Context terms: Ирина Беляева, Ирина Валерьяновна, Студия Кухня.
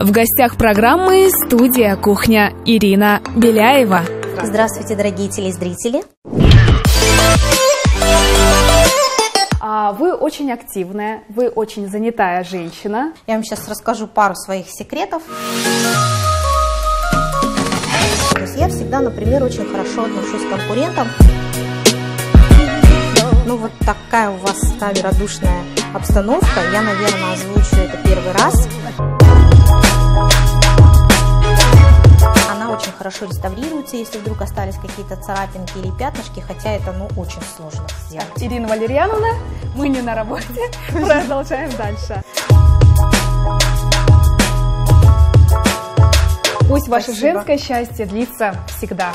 В гостях программы «Студия Кухня» Ирина Беляева. Здравствуйте, дорогие телезрители. Вы очень активная, вы очень занятая женщина. Я вам сейчас расскажу пару своих секретов. То есть я всегда, например, очень хорошо отношусь к конкурентам. Ну вот такая у вас радушная обстановка. Я, наверное, озвучу это первый раз. Она очень хорошо реставрируется, если вдруг остались какие-то царапинки или пятнышки, хотя это, очень сложно сделать. Ирина Валерьяновна, мы не на работе, продолжаем дальше. Пусть ваше женское счастье длится всегда.